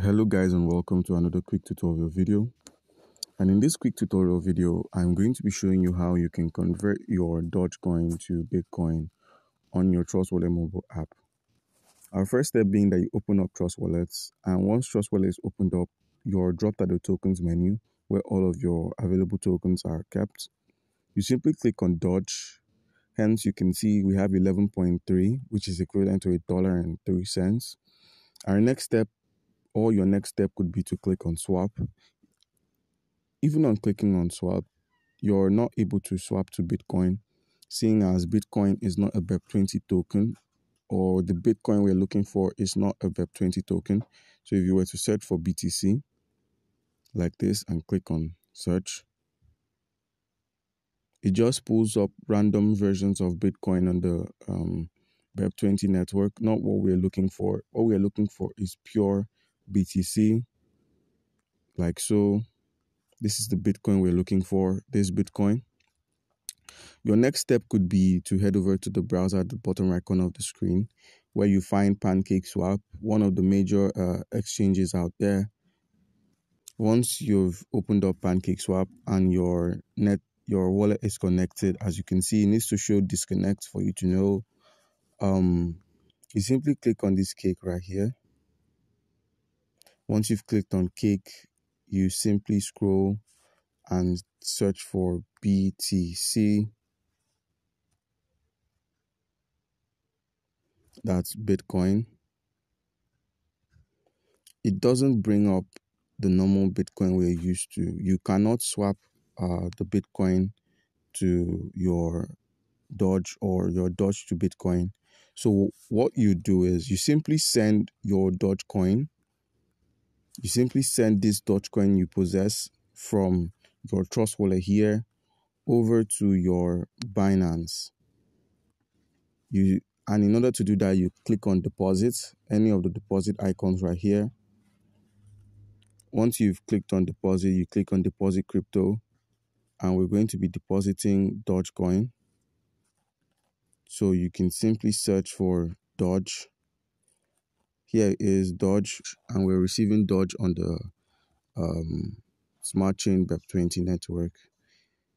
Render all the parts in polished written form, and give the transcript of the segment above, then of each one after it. Hello guys, and welcome to another quick tutorial video. And in this quick tutorial video, I'm going to be showing you how you can convert your Dogecoin to Bitcoin on your Trust Wallet mobile app. Our first step being that you open up Trust Wallet, and once Trust Wallet is opened up, you're dropped at the tokens menu where all of your available tokens are kept. You simply click on Doge. Hence, you can see we have 11.3, which is equivalent to $1.03. Our next step, or your next step, could be to click on swap. Even on clicking on swap, you're not able to swap to Bitcoin, seeing as Bitcoin is not a BEP20 token, or the Bitcoin we're looking for is not a BEP20 token. So if you were to search for BTC like this and click on search, it just pulls up random versions of Bitcoin on the BEP20 network, not what we're looking for. What we're looking for is pure BTC, like so. This is the Bitcoin we're looking for, this Bitcoin. Your next step could be to head over to the browser at the bottom right corner of the screen, where you find PancakeSwap, one of the major exchanges out there. Once you've opened up PancakeSwap and your wallet is connected, as you can see, it needs to show disconnect for you to know. You simply click on this cake right here. Once you've clicked on cake, you simply scroll and search for BTC. That's Bitcoin. It doesn't bring up the normal Bitcoin we're used to. You cannot swap the Bitcoin to your Doge or your Doge to Bitcoin. So what you do is you simply send your Dogecoin. You simply send this Dogecoin you possess from your Trust Wallet here over to your Binance. And in order to do that, you click on deposit, any of the deposit icons right here. Once you've clicked on deposit, you click on deposit crypto, and we're going to be depositing Dogecoin. So you can simply search for Doge. Here is Doge, and we're receiving Doge on the Smart Chain BEP20 network.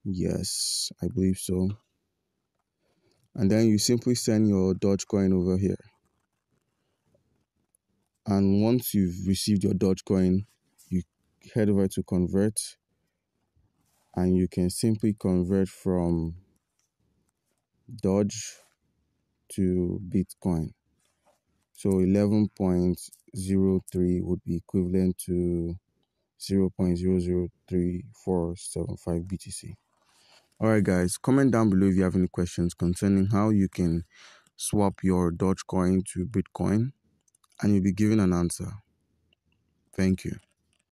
Yes, I believe so. And then you simply send your Dogecoin over here. And once you've received your Dogecoin, you head over to convert, and you can simply convert from Doge to Bitcoin. So 11.03 would be equivalent to 0.003475 BTC. All right, guys, comment down below if you have any questions concerning how you can swap your Dogecoin to Bitcoin, and you'll be given an answer. Thank you.